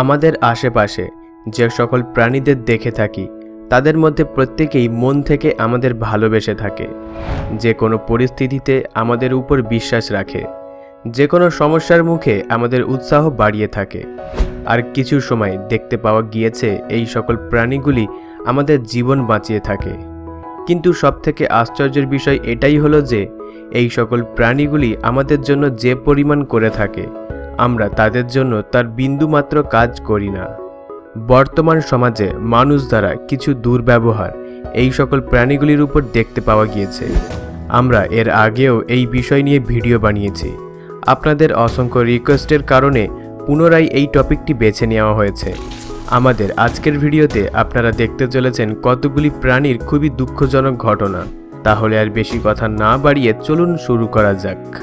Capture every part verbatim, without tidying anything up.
आमादेर आशेपाशे जे सकल प्राणीदेर देखे थाकी तादेर मध्य प्रत्येकेई मन थेके आमादेर भालोबेशे थाके, जे कोनो परिस्थितिते आमादेर उपर विश्वास राखे, जे कोनो समस्यार मुखे आमादेर उत्साह बाड़िये थाके। आर किछु समय देखते पावा गियेछे एई सकल प्राणीगुली आमादेर जीवन बाँचिये थाके। किन्तु सबथेके आश्चर्येर विषय एटाई हलो जे एई सकल प्राणीगुली आमादेर जन्य जे परिमाण करे थाके आमरा तादेर जन्य तार बिंदुमात्र काज करी ना। बर्तमान समाजे मानुष द्वारा किछु दुर्व्यवहार एई सकल प्राणीगुलिर उपर देखते पावा गियेछे। आमरा एर आगेओ एई विषय निये भिडियो बानियेछि। आपनादेर असंख्य रिक्वेस्टेर कारणे पुनराय एई टपिकटी बेछे नेওয়া হয়েছে। आमादेर आजकेर भिडियोते आपनारा देखते चलेছেন কতগুলি প্রাণীর খুবই দুঃখজনক ঘটনা। তাহলে আর বেশি কথা না বাড়িয়ে চলুন শুরু করা যাক।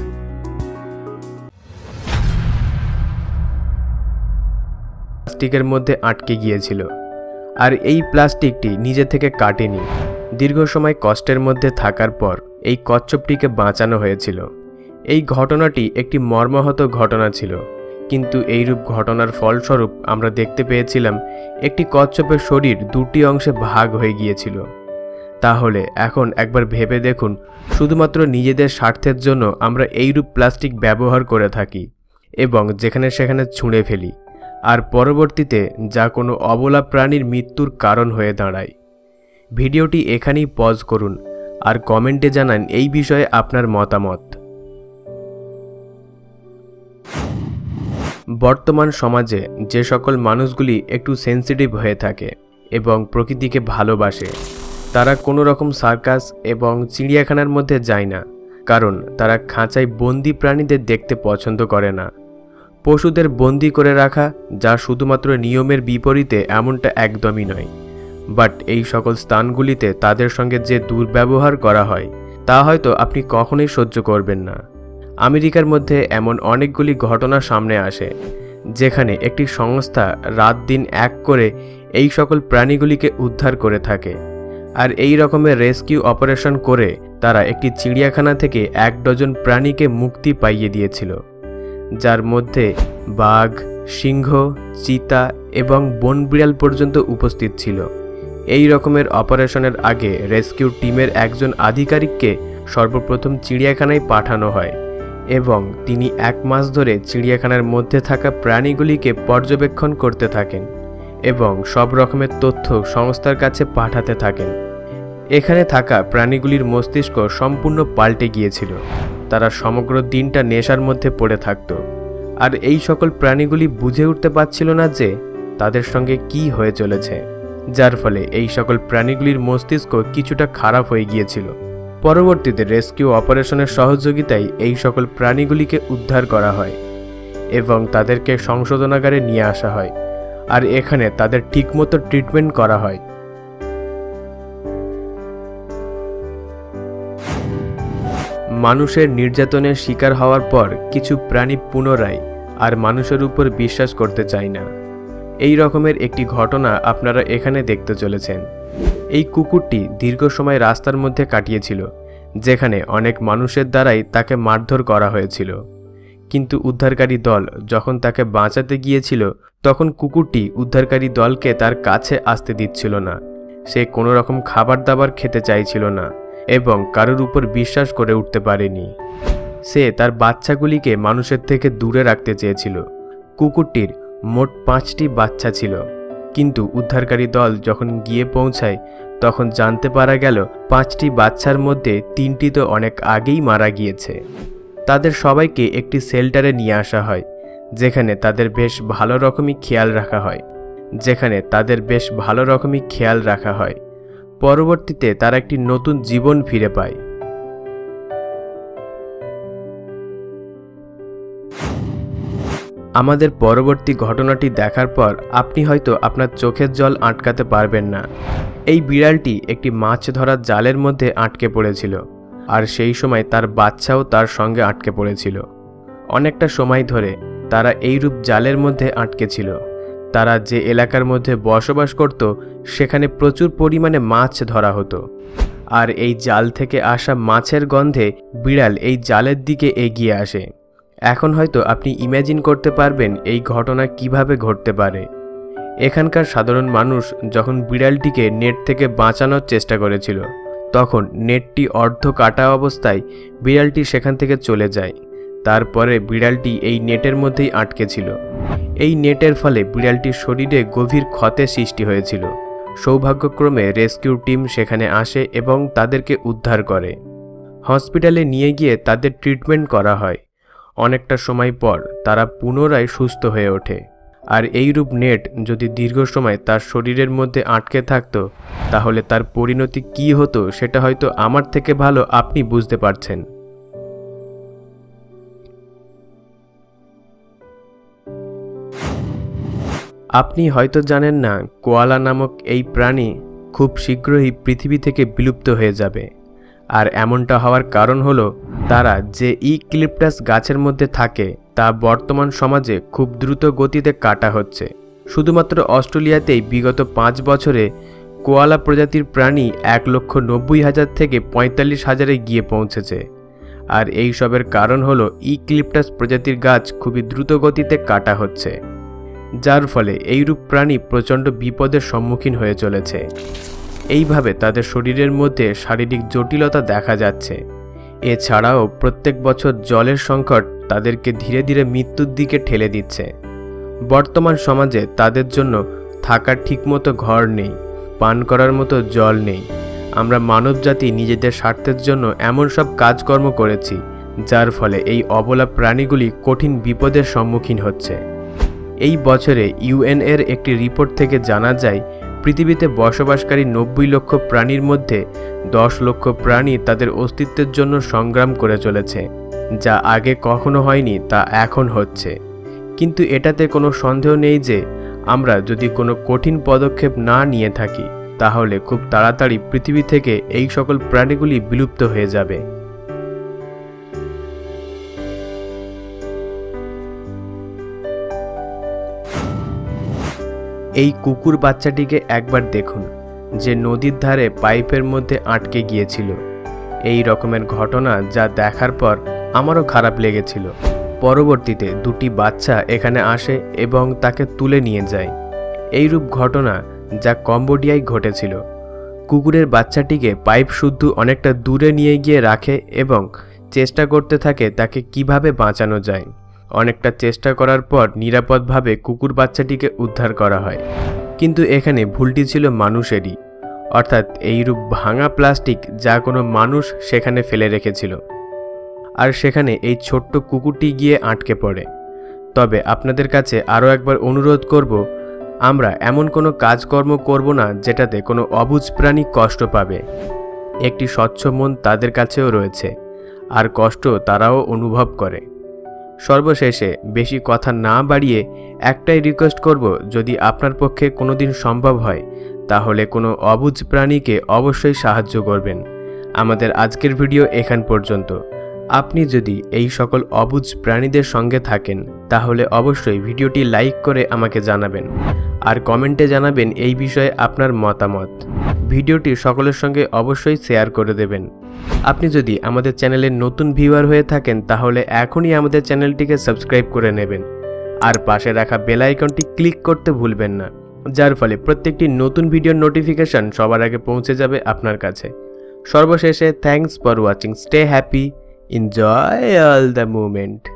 প্লাস্টিকের মধ্যে আটকে গিয়েছিল আর এই প্লাস্টিকটি নিজে থেকে কাটেনি। দীর্ঘ সময় কষ্টের মধ্যে থাকার পর এই কচ্ছপটিকে বাঁচানো হয়েছিল। এই ঘটনাটি একটি মর্মাহত ঘটনা ছিল, কিন্তু এইরূপ ঘটনার ফলস্বরূপ আমরা দেখতে পেয়েছিলাম একটি কচ্ছপের শরীর দুটি অংশে ভাগ হয়ে গিয়েছিল। তাহলে এখন একবার ভেবে দেখুন, শুধুমাত্র নিজেদের স্বার্থের জন্য আমরা এইরূপ প্লাস্টিক ব্যবহার করে থাকি এবং যেখানে সেখানে ছুঁড়ে ফেলি, আর পরবর্তীতে যা কোনো অবলা প্রাণীর মৃত্যুর কারণ হয়ে দাঁড়ায়। ভিডিওটি এখানেই পজ করুন আর কমেন্টে জানান এই বিষয়ে আপনার মতামত। বর্তমান সমাজে যে সকল মানুষগুলি একটু সেন্সিটিভ হয়ে থাকে এবং প্রকৃতিকে ভালোবাসে, তারা কোনো রকম সার্কাস এবং চিড়িয়াখানার মধ্যে যায় না, কারণ তারা খাঁচায় বন্দি প্রাণীদের দেখতে পছন্দ করে না। পশুদের বন্দি করে রাখা যা শুধুমাত্র নিয়মের বিপরীতে এমনটা একদমই নয়, বাট এই সকল স্থানগুলিতে তাদের সঙ্গে যে দুর্ব্যবহার করা হয় তা হয়তো আপনি কখনোই সহ্য করবেন না। আমেরিকার মধ্যে এমন অনেকগুলি ঘটনা সামনে আসে যেখানে একটি সংস্থা রাত দিন এক করে এই সকল প্রাণীগুলিকে উদ্ধার করে থাকে, আর এই রকমের রেস্কিউ অপারেশন করে তারা একটি চিড়িয়াখানা থেকে এক ডজন প্রাণীকে মুক্তি পাইয়ে দিয়েছিল, যার মধ্যে বাঘ, সিংহ, চিতা এবং বন বিড়াল পর্যন্ত উপস্থিত ছিল। এই রকমের অপারেশনের আগে রেস্কিউ টিমের একজন আধিকারিককে সর্বপ্রথম চিড়িয়াখানায় পাঠানো হয় এবং তিনি এক মাস ধরে চিড়িয়াখানার মধ্যে থাকা প্রাণীগুলিকে পর্যবেক্ষণ করতে থাকেন এবং সব রকমের তথ্য সংস্থার কাছে পাঠাতে থাকেন। এখানে থাকা প্রাণীগুলির মস্তিষ্ক সম্পূর্ণ পাল্টে গিয়েছিল। তারা সমগ্র দিনটা নেশার মধ্যে পড়ে থাকত, আর এই সকল প্রাণীগুলি বুঝে উঠতে পারছিল না যে তাদের সঙ্গে কি হয়ে চলেছে, যার ফলে এই সকল প্রাণীগুলির মস্তিষ্ক কিছুটা খারাপ হয়ে গিয়েছিল। পরবর্তীতে রেস্কিউ অপারেশনের সহযোগিতায় এই সকল প্রাণীগুলিকে উদ্ধার করা হয় এবং তাদেরকে সংশোধনাগারে নিয়ে আসা হয়, আর এখানে তাদের ঠিকমতো ট্রিটমেন্ট করা হয়। মানুষের নির্যাতনের শিকার হওয়ার পর কিছু প্রাণী পুনরায় আর মানুষের উপর বিশ্বাস করতে চায় না। এই রকমের একটি ঘটনা আপনারা এখানে দেখতে চলেছেন। এই কুকুরটি দীর্ঘ সময় রাস্তার মধ্যে কাটিয়েছিল, যেখানে অনেক মানুষের দ্বারাই তাকে মারধর করা হয়েছিল। কিন্তু উদ্ধারকারী দল যখন তাকে বাঁচাতে গিয়েছিল তখন কুকুরটি উদ্ধারকারী দলকে তার কাছে আসতে দিচ্ছিল না। সে কোনো রকম খাবার দাবার খেতে চাইছিল না এবং কারোর উপর বিশ্বাস করে উঠতে পারেনি। সে তার বাচ্চাগুলিকে মানুষের থেকে দূরে রাখতে চেয়েছিল। কুকুরটির মোট পাঁচটি বাচ্চা ছিল, কিন্তু উদ্ধারকারী দল যখন গিয়ে পৌঁছায় তখন জানতে পারা গেল পাঁচটি বাচ্চার মধ্যে তিনটি তো অনেক আগেই মারা গিয়েছে। তাদের সবাইকে একটি শেল্টারে নিয়ে আসা হয়, যেখানে তাদের বেশ ভালো রকমই খেয়াল রাখা হয় যেখানে তাদের বেশ ভালো রকমই খেয়াল রাখা হয় পরবর্তীতে তারা একটি নতুন জীবন ফিরে পায়। আমাদের পরবর্তী ঘটনাটি দেখার পর আপনি হয়তো আপনার চোখের জল আটকাতে পারবেন না। এই বিড়ালটি একটি মাছ ধরার জালের মধ্যে আটকে পড়েছিল, আর সেই সময় তার বাচ্চাও তার সঙ্গে আটকে পড়েছিল। অনেকটা সময় ধরে তারা এইরূপ জালের মধ্যে আটকে ছিল। তারা যে এলাকার মধ্যে বসবাস করত সেখানে প্রচুর পরিমাণে মাছ ধরা হতো, আর এই জাল থেকে আসা মাছের গন্ধে বিড়াল এই জালের দিকে এগিয়ে আসে এখন হয়তো আপনি ইমাজিন করতে পারবেন এই ঘটনা কিভাবে ঘটতে পারে। এখানকার সাধারণ মানুষ যখন বিড়ালটিকে নেট থেকে বাঁচানোর চেষ্টা করেছিল তখন নেটটি অর্ধ কাটা অবস্থায় বিড়ালটি সেখান থেকে চলে যায়। তারপরে বিড়ালটি এই নেটের মধ্যেই আটকে ছিল। এই নেটের ফলে বিড়ালটির শরীরে গভীর ক্ষতের সৃষ্টি হয়েছিল। সৌভাগ্যক্রমে রেস্কিউ টিম সেখানে আসে এবং তাদেরকে উদ্ধার করে। হসপিটালে নিয়ে গিয়ে তাদের ট্রিটমেন্ট করা হয়। অনেকটা সময় পর তারা পুনরায় সুস্থ হয়ে ওঠে। আর এইরূপ নেট যদি দীর্ঘ সময় তার শরীরের মধ্যে আটকে থাকতো তাহলে তার পরিণতি কী হতো সেটা হয়তো আমার থেকে ভালো আপনি বুঝতে পারছেন। আপনি হয়তো জানেন না কোয়ালা নামক এই প্রাণী খুব শীঘ্রই পৃথিবী থেকে বিলুপ্ত হয়ে যাবে। আর এমনটা হওয়ার কারণ হলো তারা যে ইউক্যালিপটাস গাছের মধ্যে থাকে তা বর্তমান সমাজে খুব দ্রুত গতিতে কাটা হচ্ছে। শুধুমাত্র অস্ট্রেলিয়াতেই বিগত পাঁচ বছরে কোয়ালা প্রজাতির প্রাণী এক লক্ষ নব্বই হাজার থেকে পঁয়তাল্লিশ হাজারে গিয়ে পৌঁছেছে। আর এই সবের কারণ হলো ইউক্যালিপটাস প্রজাতির গাছ খুবই দ্রুত গতিতে কাটা হচ্ছে, যার ফলে এইরূপ প্রাণী প্রচণ্ড বিপদের সম্মুখীন হয়ে চলেছে। এইভাবে তাদের শরীরের মধ্যে শারীরিক জটিলতা দেখা যাচ্ছে। এছাড়াও প্রত্যেক বছর জলের সংকট তাদেরকে ধীরে ধীরে মৃত্যুর দিকে ঠেলে দিচ্ছে। বর্তমান সমাজে তাদের জন্য থাকার ঠিকমতো ঘর নেই, পান করার মতো জল নেই। আমরা মানবজাতি নিজেদের স্বার্থের জন্য এমন সব কাজকর্ম করেছি যার ফলে এই অবলা প্রাণীগুলি কঠিন বিপদের সম্মুখীন হচ্ছে। এই বছরে ইউএনের একটি রিপোর্ট থেকে জানা যায় পৃথিবীতে বসবাসকারী নব্বই লক্ষ প্রাণীর মধ্যে দশ লক্ষ প্রাণী তাদের অস্তিত্বের জন্য সংগ্রাম করে চলেছে। যা আগে কখনো হয়নি তা এখন হচ্ছে। কিন্তু এটাতে কোনো সন্দেহ নেই যে আমরা যদি কোনো কঠিন পদক্ষেপ না নিয়ে থাকি তাহলে খুব তাড়াতাড়ি পৃথিবী থেকে এই সকল প্রাণীগুলি বিলুপ্ত হয়ে যাবে। এই কুকুর বাচ্চাটিকে একবার দেখুন, যে নদীর ধারে পাইপের মধ্যে আটকে গিয়েছিল। এই রকমের ঘটনা যা দেখার পর আমারও খারাপ লেগেছিল। পরবর্তীতে দুটি বাচ্চা এখানে আসে এবং তাকে তুলে নিয়ে যায়। এইরূপ ঘটনা যা কম্বোডিয়ায় ঘটেছিল। কুকুরের বাচ্চাটিকে পাইপ শুদ্ধ অনেকটা দূরে নিয়ে গিয়ে রাখে এবং চেষ্টা করতে থাকে তাকে কিভাবে বাঁচানো যায়। অনেকটা চেষ্টা করার পর নিরাপদভাবে কুকুর বাচ্চাটিকে উদ্ধার করা হয়। কিন্তু এখানে ভুলটি ছিল মানুষেরই, অর্থাৎ এইরূপ ভাঙা প্লাস্টিক যা কোনো মানুষ সেখানে ফেলে রেখেছিল। আর সেখানে এই ছোট্ট কুকুরটি গিয়ে আটকে পড়ে। তবে আপনাদের কাছে আরও একবার অনুরোধ করব, আমরা এমন কোনো কাজকর্ম করব না যেটাতে কোনো অবুঝ প্রাণী কষ্ট পাবে। একটি স্বচ্ছ মন তাদের কাছেও রয়েছে, আর কষ্ট তারাও অনুভব করে। সর্বশেষে বেশি কথা না বাড়িয়ে একটাই রিকোয়েস্ট করব, যদি আপনার পক্ষে কোনো দিন সম্ভব হয় তাহলে কোনো অবুঝ প্রাণীকে অবশ্যই সাহায্য করবেন। আমাদের আজকের ভিডিও এখান পর্যন্ত। আপনি যদি এই সকল অবুঝ প্রাণীদের সঙ্গে থাকেন তাহলে অবশ্যই ভিডিওটি লাইক করে আমাকে জানাবেন, আর কমেন্টে জানাবেন এই বিষয়ে আপনার মতামত। ভিডিওটি সকলের সঙ্গে অবশ্যই শেয়ার করে দেবেন। আপনি যদি আমাদের চ্যানেলের নতুন ভিউয়ার হয়ে থাকেন তাহলে এখনই আমাদের চ্যানেলটিকে সাবস্ক্রাইব করে নেবেন, আর পাশে রাখা বেল আইকনটি ক্লিক করতে ভুলবেন না, যার ফলে প্রত্যেকটি নতুন ভিডিওর নোটিফিকেশন সবার আগে পৌঁছে যাবে আপনার কাছে। সর্বশেষে thanks for watching, stay happy, enjoy all the moment.